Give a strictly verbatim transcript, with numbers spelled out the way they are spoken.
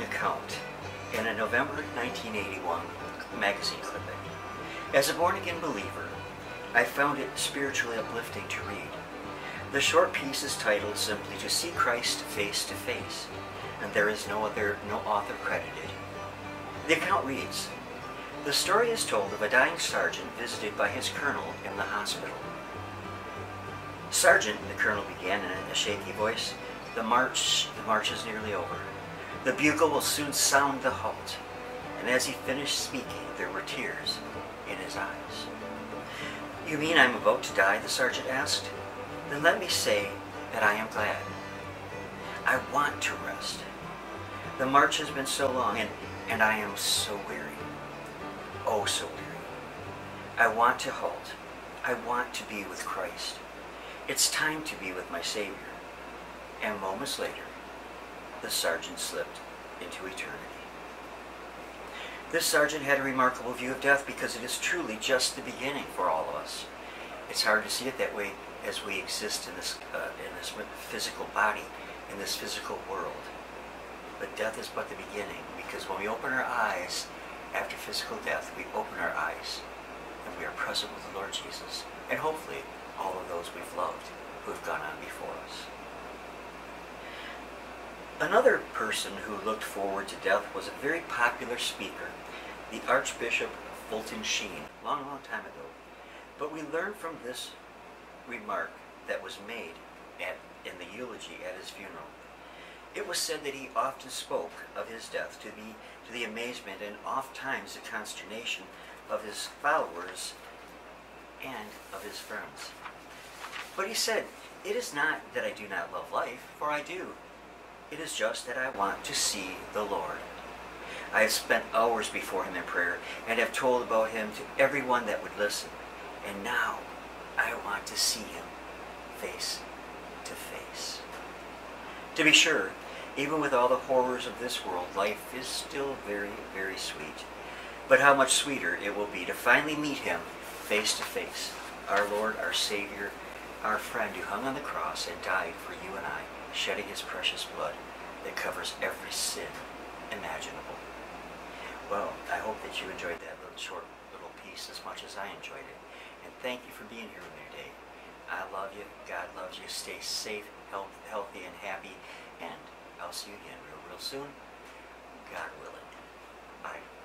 following account in a November nineteen eighty-one magazine clipping. As a born-again believer, I found it spiritually uplifting to read. The short piece is titled simply "To See Christ Face to Face," and there is no other, no author credited. The account reads, "The story is told of a dying sergeant visited by his colonel in the hospital. Sergeant," the colonel began in a shaky voice, the march, the march is nearly over. The bugle will soon sound the halt." And as he finished speaking, there were tears in his eyes. "You mean I'm about to die?" the sergeant asked. "Then let me say that I am glad. I want to rest. The march has been so long, and, and I am so weary. Oh, so weary. I want to halt. I want to be with Christ. It's time to be with my Savior." And moments later, the sergeant slipped into eternity. This sergeant had a remarkable view of death, because it is truly just the beginning for all of us. It's hard to see it that way as we exist in this, uh, in this physical body, in this physical world. But death is but the beginning, because when we open our eyes after physical death, we open our eyes and we are present with the Lord Jesus, and hopefully all of those we've loved who have gone on before us. Another person who looked forward to death was a very popular speaker, the Archbishop Fulton Sheen, long, long time ago. But we learn from this remark that was made at, in the eulogy at his funeral. It was said that he often spoke of his death to the, to the amazement and oft times the consternation of his followers and of his friends. But he said, "It is not that I do not love life, for I do. It is just that I want to see the Lord. I have spent hours before him in prayer and have told about him to everyone that would listen. And now I want to see him face to face." To be sure, even with all the horrors of this world, life is still very, very sweet. But how much sweeter it will be to finally meet him face to face, our Lord, our Savior, our friend who hung on the cross and died for you and I, shedding his precious blood that covers every sin imaginable. Well, I hope that you enjoyed that little short little piece as much as I enjoyed it. And thank you for being here with me today. I love you. God loves you. Stay safe, health, healthy, and happy. And I'll see you again real, real soon. God willing. Bye.